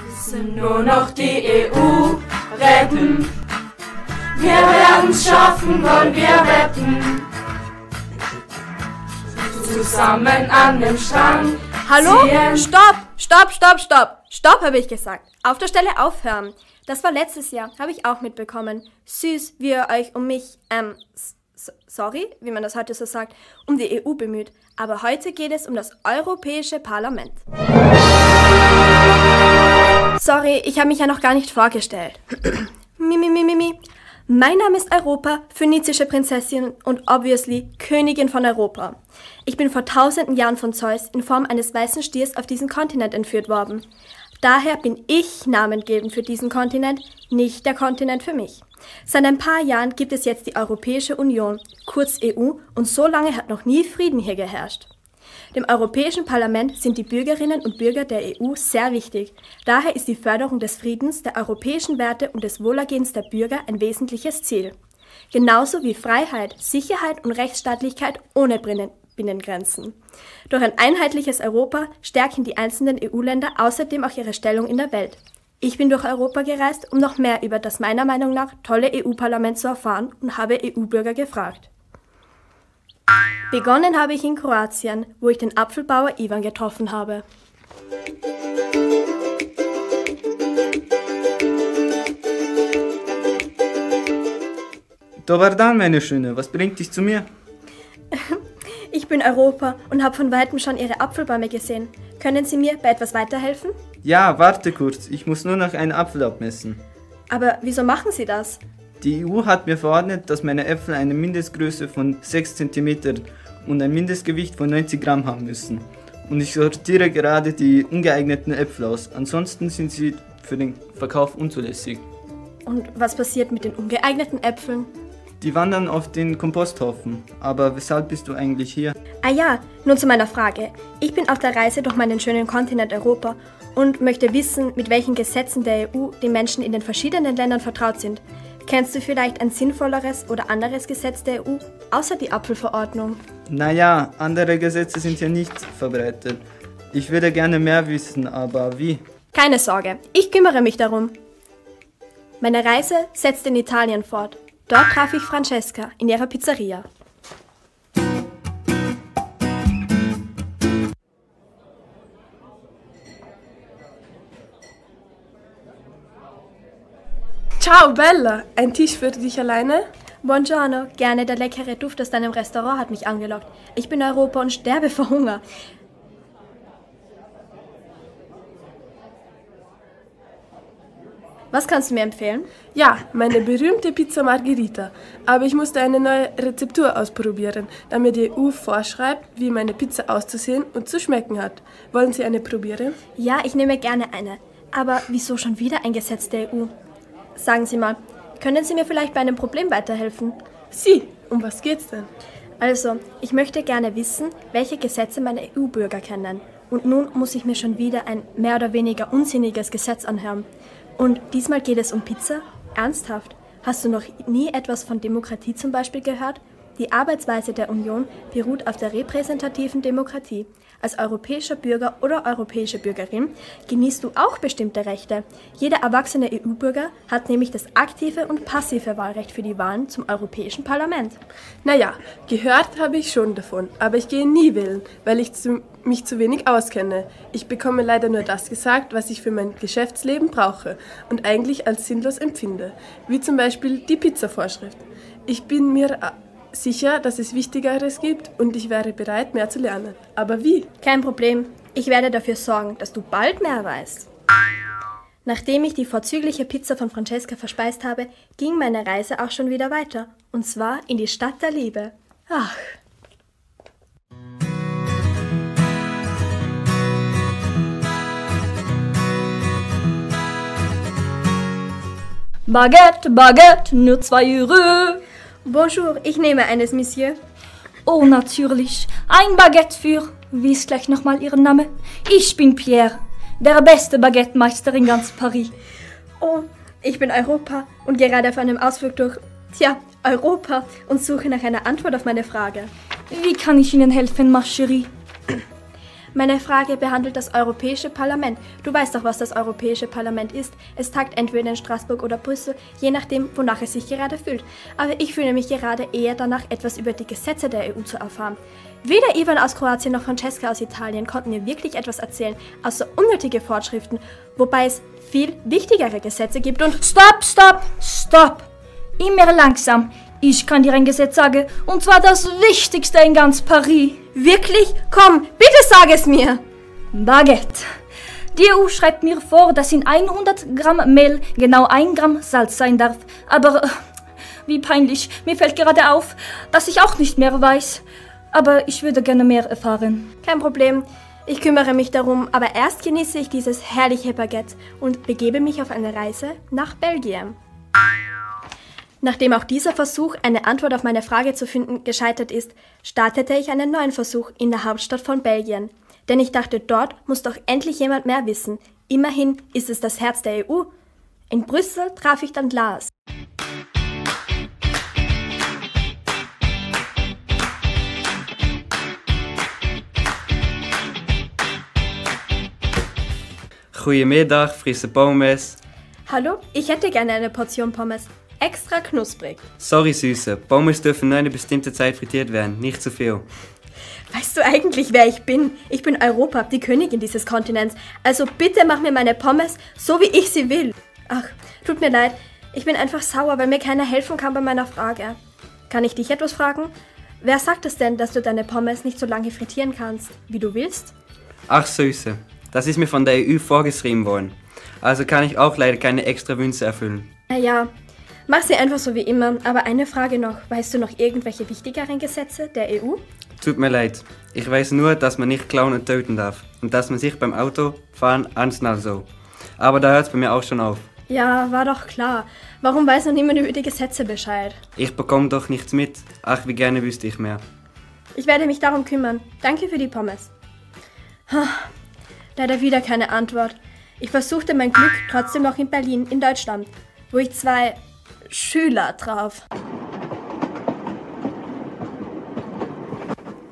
müssen nur noch die EU retten. Wir werden's schaffen und wir rappen. Zusammen an dem Strand. Hallo? Stopp! Stopp, stopp, stopp! Stopp, habe ich gesagt. Auf der Stelle aufhören. Das war letztes Jahr, habe ich auch mitbekommen. Süß, wie ihr euch um mich, sorry, wie man das heute so sagt, um die EU bemüht. Aber heute geht es um das Europäische Parlament. Sorry, ich habe mich ja noch gar nicht vorgestellt. Mimi. Mein Name ist Europa, phönizische Prinzessin und obviously Königin von Europa. Ich bin vor tausenden Jahren von Zeus in Form eines weißen Stiers auf diesen Kontinent entführt worden. Daher bin ich namengebend für diesen Kontinent, nicht der Kontinent für mich. Seit ein paar Jahren gibt es jetzt die Europäische Union, kurz EU, und so lange hat noch nie Frieden hier geherrscht. Dem Europäischen Parlament sind die Bürgerinnen und Bürger der EU sehr wichtig. Daher ist die Förderung des Friedens, der europäischen Werte und des Wohlergehens der Bürger ein wesentliches Ziel. Genauso wie Freiheit, Sicherheit und Rechtsstaatlichkeit ohne Binnengrenzen. Durch ein einheitliches Europa stärken die einzelnen EU-Länder außerdem auch ihre Stellung in der Welt. Ich bin durch Europa gereist, um noch mehr über das meiner Meinung nach tolle EU-Parlament zu erfahren und habe EU-Bürger gefragt. Begonnen habe ich in Kroatien, wo ich den Apfelbauer Ivan getroffen habe. Dobar dan, meine Schöne, was bringt dich zu mir? Ich bin Europa und habe von Weitem schon Ihre Apfelbäume gesehen. Können Sie mir bei etwas weiterhelfen? Ja, warte kurz, ich muss nur noch einen Apfel abmessen. Aber wieso machen Sie das? Die EU hat mir verordnet, dass meine Äpfel eine Mindestgröße von 6 cm und ein Mindestgewicht von 90 Gramm haben müssen. Und ich sortiere gerade die ungeeigneten Äpfel aus, ansonsten sind sie für den Verkauf unzulässig. Und was passiert mit den ungeeigneten Äpfeln? Die wandern auf den Komposthaufen. Aber weshalb bist du eigentlich hier? Ah ja, nun zu meiner Frage. Ich bin auf der Reise durch meinen schönen Kontinent Europa und möchte wissen, mit welchen Gesetzen der EU die Menschen in den verschiedenen Ländern vertraut sind. Kennst du vielleicht ein sinnvolleres oder anderes Gesetz der EU, außer die Apfelverordnung? Naja, andere Gesetze sind hier nicht verbreitet. Ich würde gerne mehr wissen, aber wie? Keine Sorge, ich kümmere mich darum. Meine Reise setzte in Italien fort. Dort traf ich Francesca in ihrer Pizzeria. Ciao Bella, ein Tisch für dich alleine? Buongiorno, gerne, der leckere Duft aus deinem Restaurant hat mich angelockt. Ich bin Europa und sterbe vor Hunger. Was kannst du mir empfehlen? Ja, meine berühmte Pizza Margherita. Aber ich musste eine neue Rezeptur ausprobieren, da mir die EU vorschreibt, wie meine Pizza auszusehen und zu schmecken hat. Wollen Sie eine probieren? Ja, ich nehme gerne eine. Aber wieso schon wieder ein Gesetz der EU? Sagen Sie mal, können Sie mir vielleicht bei einem Problem weiterhelfen? Sie, um was geht's denn? Also, ich möchte gerne wissen, welche Gesetze meine EU-Bürger kennen. Und nun muss ich mir schon wieder ein mehr oder weniger unsinniges Gesetz anhören. Und diesmal geht es um Pizza? Ernsthaft? Hast du noch nie etwas von Demokratie zum Beispiel gehört? Die Arbeitsweise der Union beruht auf der repräsentativen Demokratie. Als europäischer Bürger oder europäische Bürgerin genießt du auch bestimmte Rechte. Jeder erwachsene EU-Bürger hat nämlich das aktive und passive Wahlrecht für die Wahlen zum Europäischen Parlament. Naja, gehört habe ich schon davon, aber ich gehe nie wählen, weil ich mich zu wenig auskenne. Ich bekomme leider nur das gesagt, was ich für mein Geschäftsleben brauche und eigentlich als sinnlos empfinde, wie zum Beispiel die Pizza-Vorschrift. Ich bin mir sicher, dass es Wichtigeres gibt und ich wäre bereit, mehr zu lernen. Aber wie? Kein Problem. Ich werde dafür sorgen, dass du bald mehr weißt. Nachdem ich die vorzügliche Pizza von Francesca verspeist habe, ging meine Reise auch schon wieder weiter. Und zwar in die Stadt der Liebe. Ach. Baguette, Baguette, nur 2 €. Bonjour, ich nehme eines, Monsieur. Oh, natürlich. Ein Baguette für, wie ist gleich nochmal Ihren Name? Ich bin Pierre, der beste Baguette-Meister in ganz Paris. Oh, ich bin Europa und gerade auf einem Ausflug durch, Europa und suche nach einer Antwort auf meine Frage. Wie kann ich Ihnen helfen, ma chérie? Meine Frage behandelt das Europäische Parlament. Du weißt doch, was das Europäische Parlament ist. Es tagt entweder in Straßburg oder Brüssel, je nachdem, wonach es sich gerade fühlt. Aber ich fühle mich gerade eher danach, etwas über die Gesetze der EU zu erfahren. Weder Ivan aus Kroatien noch Francesca aus Italien konnten mir wirklich etwas erzählen, außer unnötige Vorschriften, wobei es viel wichtigere Gesetze gibt und... Stopp, stopp, stopp! Immer langsam. Ich kann dir ein Gesetz sagen, und zwar das Wichtigste in ganz Paris. Wirklich? Komm, bitte sag es mir! Baguette. Die EU schreibt mir vor, dass in 100 Gramm Mehl genau 1 Gramm Salz sein darf. Aber wie peinlich, mir fällt gerade auf, dass ich auch nicht mehr weiß. Aber ich würde gerne mehr erfahren. Kein Problem, ich kümmere mich darum, aber erst genieße ich dieses herrliche Baguette und begebe mich auf eine Reise nach Belgien. Nachdem auch dieser Versuch, eine Antwort auf meine Frage zu finden, gescheitert ist, startete ich einen neuen Versuch in der Hauptstadt von Belgien. Denn ich dachte, dort muss doch endlich jemand mehr wissen. Immerhin ist es das Herz der EU. In Brüssel traf ich dann Lars. Goedemiddag, frisse Pommes. Hallo, ich hätte gerne eine Portion Pommes. Extra knusprig. Sorry Süße, Pommes dürfen nur eine bestimmte Zeit frittiert werden, nicht zu viel. Weißt du eigentlich, wer ich bin? Ich bin Europa, die Königin dieses Kontinents. Also bitte mach mir meine Pommes, so wie ich sie will. Ach, tut mir leid, ich bin einfach sauer, weil mir keiner helfen kann bei meiner Frage. Kann ich dich etwas fragen? Wer sagt es denn, dass du deine Pommes nicht so lange frittieren kannst, wie du willst? Ach Süße, das ist mir von der EU vorgeschrieben worden. Also kann ich auch leider keine extra Wünsche erfüllen. Naja. Mach sie einfach so wie immer, aber eine Frage noch. Weißt du noch irgendwelche wichtigeren Gesetze der EU? Tut mir leid. Ich weiß nur, dass man nicht klauen und töten darf. Und dass man sich beim Autofahren anschnallt so. Aber da hört's bei mir auch schon auf. Ja, war doch klar. Warum weiß noch niemand über die Gesetze Bescheid? Ich bekomme doch nichts mit. Ach, wie gerne wüsste ich mehr. Ich werde mich darum kümmern. Danke für die Pommes. Leider wieder keine Antwort. Ich versuchte mein Glück trotzdem noch in Berlin, in Deutschland, wo ich zwei... Schüler drauf.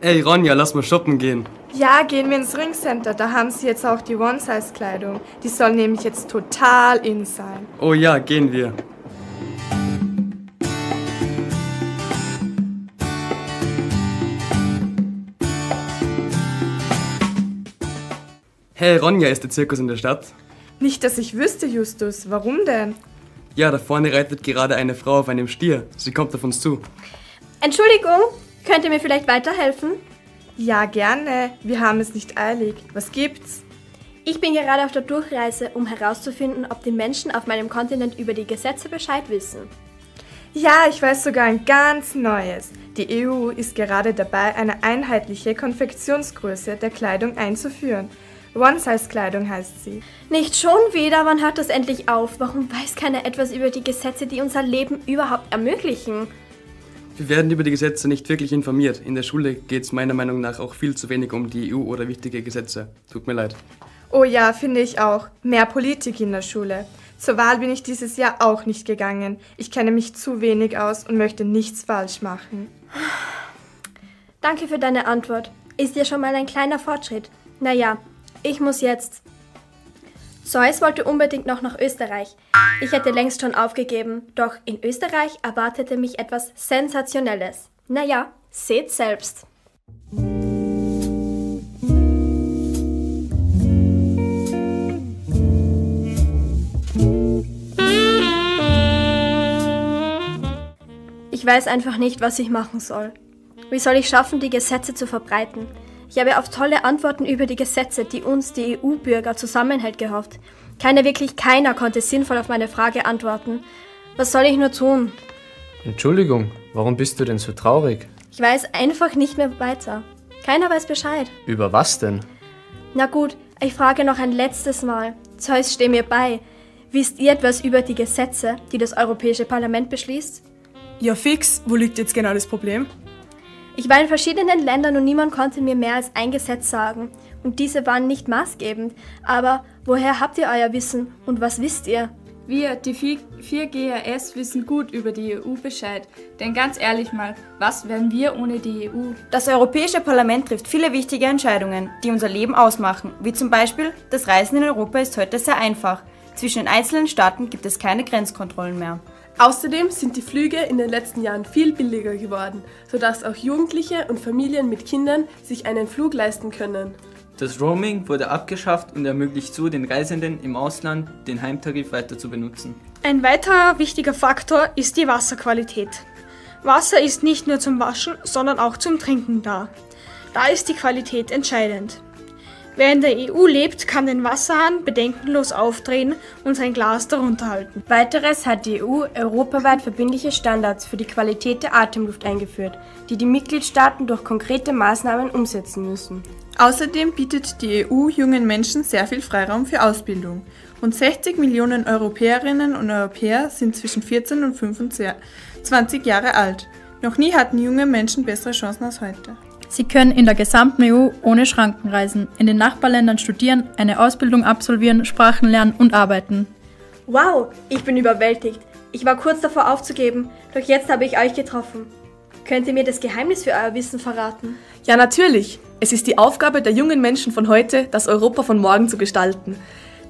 Ey Ronja, lass mal shoppen gehen. Ja, gehen wir ins Ringcenter. Da haben sie jetzt auch die One-Size-Kleidung. Die soll nämlich jetzt total in sein. Oh ja, gehen wir. Hey Ronja, ist der Zirkus in der Stadt? Nicht, dass ich wüsste, Justus. Warum denn? Ja, da vorne reitet gerade eine Frau auf einem Stier. Sie kommt auf uns zu. Entschuldigung, könnt ihr mir vielleicht weiterhelfen? Ja, gerne. Wir haben es nicht eilig. Was gibt's? Ich bin gerade auf der Durchreise, um herauszufinden, ob die Menschen auf meinem Kontinent über die Gesetze Bescheid wissen. Ja, ich weiß sogar ein ganz neues. Die EU ist gerade dabei, eine einheitliche Konfektionsgröße der Kleidung einzuführen. One-Size-Kleidung heißt sie. Nicht schon wieder, wann hört das endlich auf? Warum weiß keiner etwas über die Gesetze, die unser Leben überhaupt ermöglichen? Wir werden über die Gesetze nicht wirklich informiert. In der Schule geht es meiner Meinung nach auch viel zu wenig um die EU oder wichtige Gesetze. Tut mir leid. Oh ja, finde ich auch. Mehr Politik in der Schule. Zur Wahl bin ich dieses Jahr auch nicht gegangen. Ich kenne mich zu wenig aus und möchte nichts falsch machen. Danke für deine Antwort. Ist ja schon mal ein kleiner Fortschritt. Naja. Ich muss jetzt. Zeus wollte unbedingt noch nach Österreich. Ich hätte längst schon aufgegeben, doch in Österreich erwartete mich etwas Sensationelles. Naja, seht selbst. Ich weiß einfach nicht, was ich machen soll. Wie soll ich schaffen, die Gesetze zu verbreiten? Ich habe auf tolle Antworten über die Gesetze, die uns, die EU-Bürger, zusammenhält gehofft. Wirklich keiner konnte sinnvoll auf meine Frage antworten. Was soll ich nur tun? Entschuldigung, warum bist du denn so traurig? Ich weiß einfach nicht mehr weiter. Keiner weiß Bescheid. Über was denn? Na gut, ich frage noch ein letztes Mal. Zeus, steh mir bei. Wisst ihr etwas über die Gesetze, die das Europäische Parlament beschließt? Ja fix, wo liegt jetzt genau das Problem? Ich war in verschiedenen Ländern und niemand konnte mir mehr als ein Gesetz sagen. Und diese waren nicht maßgebend. Aber woher habt ihr euer Wissen und was wisst ihr? Wir, die 4GAS, wissen gut über die EU Bescheid. Denn ganz ehrlich mal, was wären wir ohne die EU? Das Europäische Parlament trifft viele wichtige Entscheidungen, die unser Leben ausmachen. Wie zum Beispiel, das Reisen in Europa ist heute sehr einfach. Zwischen den einzelnen Staaten gibt es keine Grenzkontrollen mehr. Außerdem sind die Flüge in den letzten Jahren viel billiger geworden, sodass auch Jugendliche und Familien mit Kindern sich einen Flug leisten können. Das Roaming wurde abgeschafft und ermöglicht so den Reisenden im Ausland, den Heimtarif weiter zu benutzen. Ein weiterer wichtiger Faktor ist die Wasserqualität. Wasser ist nicht nur zum Waschen, sondern auch zum Trinken da. Da ist die Qualität entscheidend. Wer in der EU lebt, kann den Wasserhahn bedenkenlos aufdrehen und sein Glas darunter halten. Weiteres hat die EU europaweit verbindliche Standards für die Qualität der Atemluft eingeführt, die die Mitgliedstaaten durch konkrete Maßnahmen umsetzen müssen. Außerdem bietet die EU jungen Menschen sehr viel Freiraum für Ausbildung. Rund 60 Millionen Europäerinnen und Europäer sind zwischen 14 und 25 Jahre alt. Noch nie hatten junge Menschen bessere Chancen als heute. Sie können in der gesamten EU ohne Schranken reisen, in den Nachbarländern studieren, eine Ausbildung absolvieren, Sprachen lernen und arbeiten. Wow, ich bin überwältigt. Ich war kurz davor aufzugeben, doch jetzt habe ich euch getroffen. Könnt ihr mir das Geheimnis für euer Wissen verraten? Ja, natürlich. Es ist die Aufgabe der jungen Menschen von heute, das Europa von morgen zu gestalten.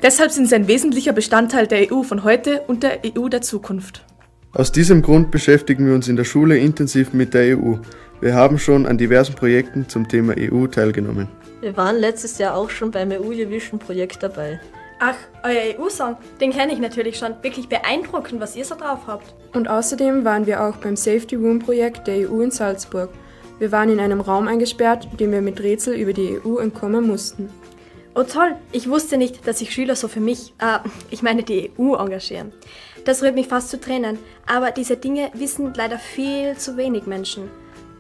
Deshalb sind sie ein wesentlicher Bestandteil der EU von heute und der EU der Zukunft. Aus diesem Grund beschäftigen wir uns in der Schule intensiv mit der EU. Wir haben schon an diversen Projekten zum Thema EU teilgenommen. Wir waren letztes Jahr auch schon beim EU-Eurovision-Projekt dabei. Ach, euer EU-Song, den kenne ich natürlich schon. Wirklich beeindruckend, was ihr so drauf habt. Und außerdem waren wir auch beim Safety Room-Projekt der EU in Salzburg. Wir waren in einem Raum eingesperrt, dem wir mit Rätsel über die EU entkommen mussten. Oh toll, ich wusste nicht, dass sich Schüler so für mich, ich meine die EU engagieren. Das rührt mich fast zu Tränen, aber diese Dinge wissen leider viel zu wenig Menschen.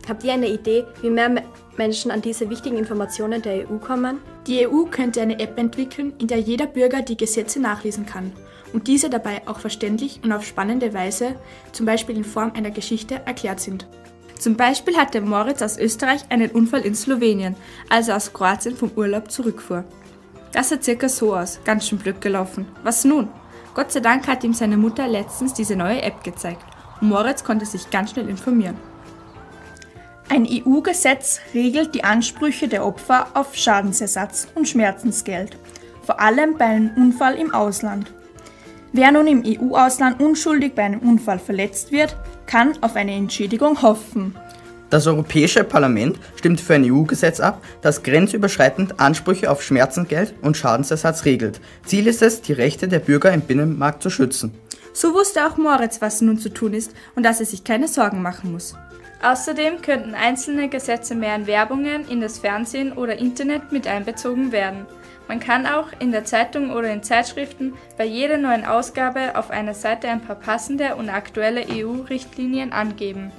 Habt ihr eine Idee, wie mehr Menschen an diese wichtigen Informationen der EU kommen? Die EU könnte eine App entwickeln, in der jeder Bürger die Gesetze nachlesen kann und diese dabei auch verständlich und auf spannende Weise, zum Beispiel in Form einer Geschichte, erklärt sind. Zum Beispiel hat der Moritz aus Österreich einen Unfall in Slowenien, als er aus Kroatien vom Urlaub zurückfuhr. Das sah circa so aus, ganz schön blöd gelaufen. Was nun? Gott sei Dank hat ihm seine Mutter letztens diese neue App gezeigt und Moritz konnte sich ganz schnell informieren. Ein EU-Gesetz regelt die Ansprüche der Opfer auf Schadensersatz und Schmerzensgeld, vor allem bei einem Unfall im Ausland. Wer nun im EU-Ausland unschuldig bei einem Unfall verletzt wird, kann auf eine Entschädigung hoffen. Das Europäische Parlament stimmt für ein EU-Gesetz ab, das grenzüberschreitend Ansprüche auf Schmerzensgeld und Schadensersatz regelt. Ziel ist es, die Rechte der Bürger im Binnenmarkt zu schützen. So wusste auch Moritz, was nun zu tun ist und dass er sich keine Sorgen machen muss. Außerdem könnten einzelne Gesetze mehr in Werbungen, in das Fernsehen oder Internet mit einbezogen werden. Man kann auch in der Zeitung oder in Zeitschriften bei jeder neuen Ausgabe auf einer Seite ein paar passende und aktuelle EU-Richtlinien angeben.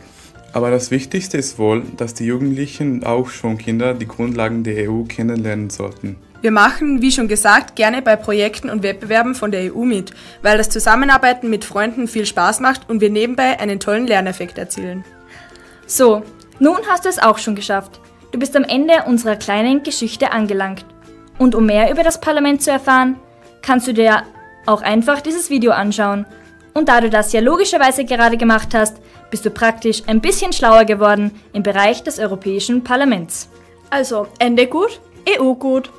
Aber das Wichtigste ist wohl, dass die Jugendlichen, auch schon Kinder, die Grundlagen der EU kennenlernen sollten. Wir machen, wie schon gesagt, gerne bei Projekten und Wettbewerben von der EU mit, weil das Zusammenarbeiten mit Freunden viel Spaß macht und wir nebenbei einen tollen Lerneffekt erzielen. So, nun hast du es auch schon geschafft. Du bist am Ende unserer kleinen Geschichte angelangt. Und um mehr über das Parlament zu erfahren, kannst du dir auch einfach dieses Video anschauen. Und da du das ja logischerweise gerade gemacht hast, bist du praktisch ein bisschen schlauer geworden im Bereich des Europäischen Parlaments. Also, Ende gut, EU gut.